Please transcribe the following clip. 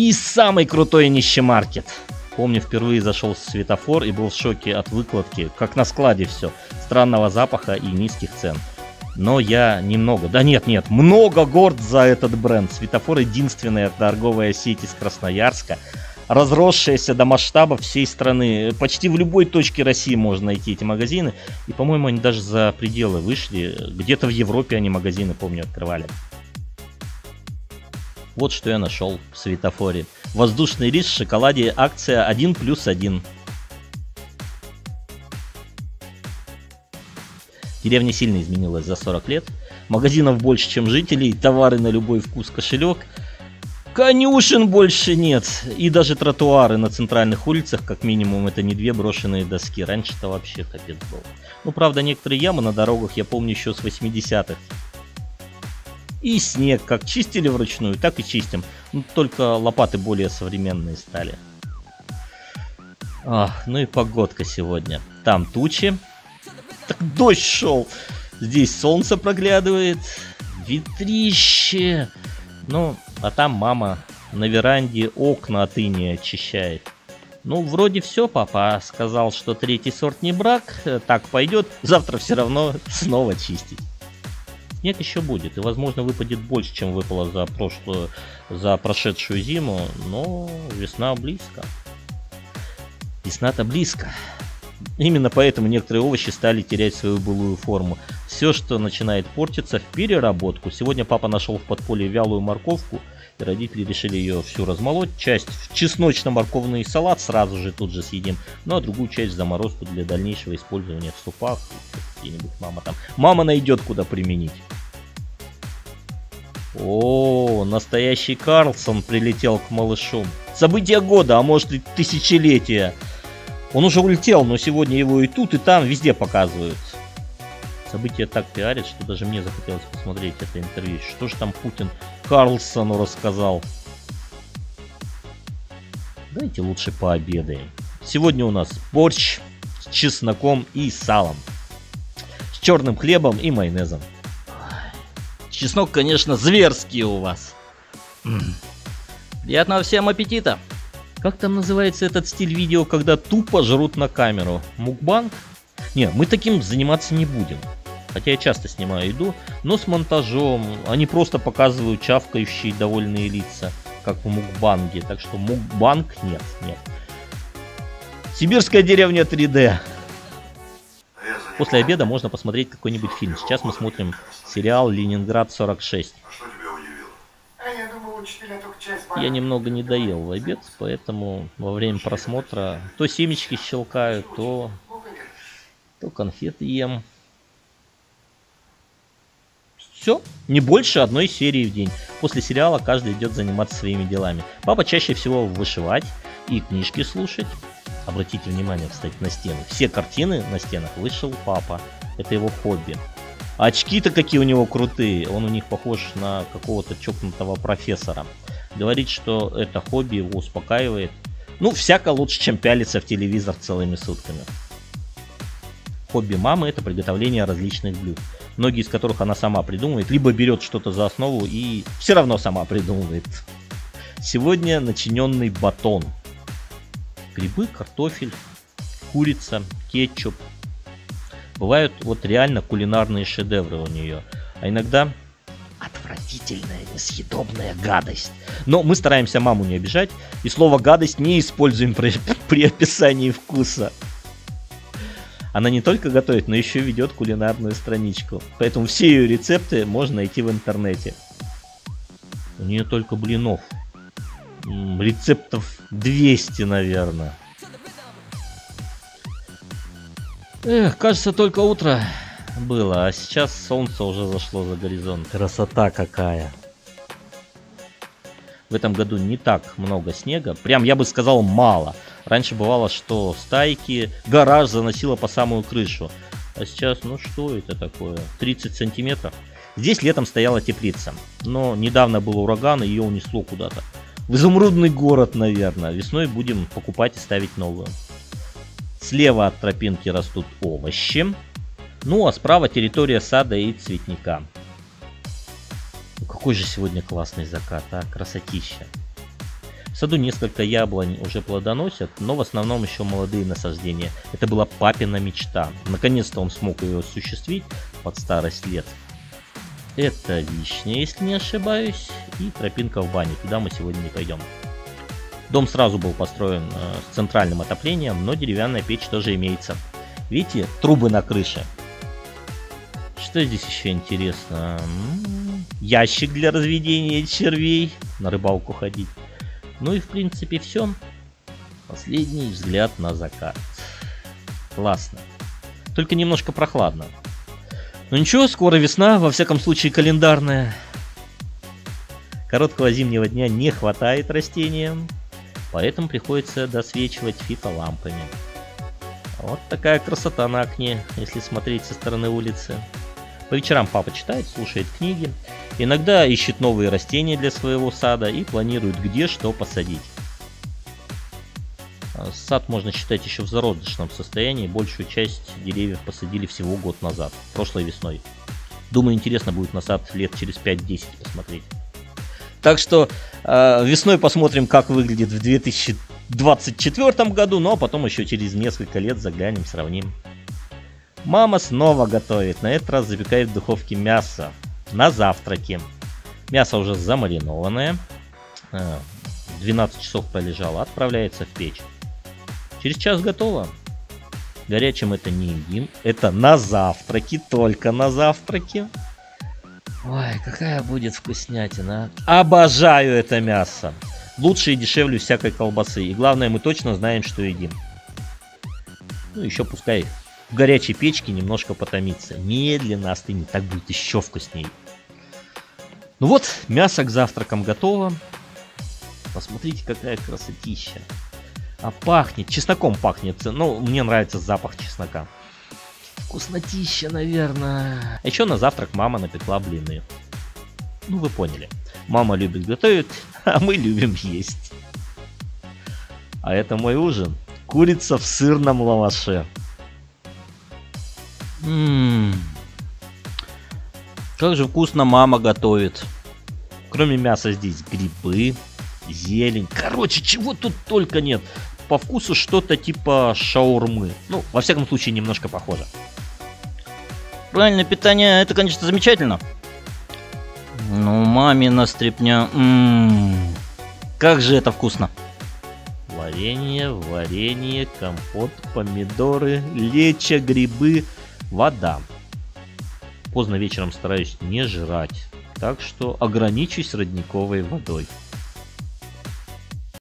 И самый крутой нищемаркет. Помню, впервые зашел в Светофор и был в шоке от выкладки, как на складе все, странного запаха и низких цен. Но я немного, да нет, много горд за этот бренд. Светофор — единственная торговая сеть из Красноярска, разросшаяся до масштаба всей страны. Почти в любой точке России можно найти эти магазины. И, по-моему, они даже за пределы вышли. Где-то в Европе они магазины, помню, открывали. Вот что я нашел в Светофоре. Воздушный рис в шоколаде, акция 1+1. Деревня сильно изменилась за 40 лет. Магазинов больше, чем жителей. Товары на любой вкус, кошелек. Конюшен больше нет. И даже тротуары на центральных улицах, как минимум, это не две брошенные доски. Раньше-то вообще капец был. Ну, правда, некоторые ямы на дорогах я помню еще с 80-х. И снег как чистили вручную, так и чистим. Ну, только лопаты более современные стали. Ах, ну и погодка сегодня. Там тучи. Так дождь шел. Здесь солнце проглядывает. Ветрище. Ну, а там мама на веранде окна от инея очищает. Ну, вроде все, папа сказал, что третий сорт не брак. Так пойдет. Завтра все равно снова чистить. Снег еще будет. И, возможно, выпадет больше, чем выпало за прошедшую зиму. Но весна близко. Весна-то близко. Именно поэтому некоторые овощи стали терять свою былую форму. Все, что начинает портиться, в переработку. Сегодня папа нашел в подполье вялую морковку, и родители решили ее всю размолоть. Часть в чесночно-морковный салат сразу же тут же съедим, ну а другую часть в заморозку для дальнейшего использования в супах. Где-нибудь мама найдет, куда применить. О, настоящий Карлсон прилетел к малышу. Событие года, а может и тысячелетия. Он уже улетел, но сегодня его и тут, и там, везде показывают. События так пиарят, что даже мне захотелось посмотреть это интервью. Что же там Путин Карлсону рассказал? Давайте лучше пообедаем. Сегодня у нас борщ с чесноком и салом. С черным хлебом и майонезом. Чеснок, конечно, зверский у вас. Приятного всем аппетита! Как там называется этот стиль видео, когда тупо жрут на камеру? Мукбанг? Не, мы таким заниматься не будем. Хотя я часто снимаю еду, но с монтажом. Они просто показывают чавкающие довольные лица, как в мукбанге. Так что мукбанг нет. Сибирская деревня 3D. После обеда можно посмотреть какой-нибудь фильм. Сейчас мы смотрим сериал «Ленинград 46». Я немного не доел в обед, поэтому во время просмотра то семечки щелкаю, то конфеты ем. Все, не больше одной серии в день. После сериала каждый идет заниматься своими делами. Папа чаще всего вышивать и книжки слушать. Обратите внимание, кстати, на стены. Все картины на стенах вышил папа. Это его хобби. Очки-то какие у него крутые, он у них похож на какого-то чокнутого профессора. Говорит, что это хобби его успокаивает. Ну, всяко лучше, чем пялиться в телевизор целыми сутками. Хобби мамы — это приготовление различных блюд, многие из которых она сама придумывает, либо берет что-то за основу и все равно сама придумывает. Сегодня начиненный батон. Грибы, картофель, курица, кетчуп. Бывают вот реально кулинарные шедевры у нее, а иногда отвратительная, несъедобная гадость. Но мы стараемся маму не обижать, и слово «гадость» не используем при описании вкуса. Она не только готовит, но еще ведет кулинарную страничку, поэтому все ее рецепты можно найти в интернете. У нее только блинов. Рецептов 200, наверное. Эх, кажется, только утро было, а сейчас солнце уже зашло за горизонт. Красота какая! В этом году не так много снега, прям я бы сказал мало. Раньше бывало, что стайки, гараж заносило по самую крышу. А сейчас, ну что это такое? 30 сантиметров. Здесь летом стояла теплица, но недавно был ураган, и ее унесло куда-то. В изумрудный город, наверное. Весной будем покупать и ставить новую. Слева от тропинки растут овощи. Ну а справа территория сада и цветника. Какой же сегодня классный закат, а? Красотища. В В саду несколько яблонь уже плодоносят, но в основном еще молодые насаждения. Это была папина мечта. Наконец-то он смог ее осуществить под старость лет. Это вишня, если не ошибаюсь, и тропинка в бане. Туда мы сегодня не пойдем. Дом сразу был построен с центральным отоплением, но деревянная печь тоже имеется. Видите, трубы на крыше. Что здесь еще интересно? Ящик для разведения червей. На рыбалку ходить. Ну и в принципе все. Последний взгляд на закат. Классно. Только немножко прохладно. Ну ничего, скоро весна, во всяком случае календарная. Короткого зимнего дня не хватает растениям, поэтому приходится досвечивать фитолампами. Вот такая красота на окне, если смотреть со стороны улицы. По вечерам папа читает, слушает книги, иногда ищет новые растения для своего сада и планирует где что посадить. Сад можно считать еще в зародышном состоянии, большую часть деревьев посадили всего год назад, прошлой весной. Думаю, интересно будет на сад лет через 5-10 посмотреть. Так что весной посмотрим, как выглядит в 2024 году, но потом еще через несколько лет заглянем, сравним. Мама снова готовит, на этот раз запекает в духовке мясо на завтраке. Мясо уже замаринованное, 12 часов пролежало, отправляется в печь. Через час готово. Горячим это не едим, это на завтраке, только на завтраке. Ой, какая будет вкуснятина. Обожаю это мясо. Лучше и дешевле всякой колбасы. И главное, мы точно знаем, что едим. Ну, еще пускай в горячей печке немножко потомится. Медленно остынет, так будет еще вкуснее. Ну вот, мясо к завтракам готово. Посмотрите, какая красотища. А пахнет, чесноком пахнет. Ну, мне нравится запах чеснока. Вкуснотища, наверное. Еще на завтрак мама напекла блины. Ну, вы поняли. Мама любит готовить, а мы любим есть. А это мой ужин. Курица в сырном лаваше. Как же вкусно мама готовит. Кроме мяса здесь грибы, зелень. Короче, чего тут только нет. По вкусу что-то типа шаурмы. Ну, во всяком случае, немножко похоже. Правильное питание, это, конечно, замечательно. Ну, мамина стряпня. Как же это вкусно. Варенье, компот, помидоры, лечо, грибы, вода. Поздно вечером стараюсь не жрать, так что ограничусь родниковой водой.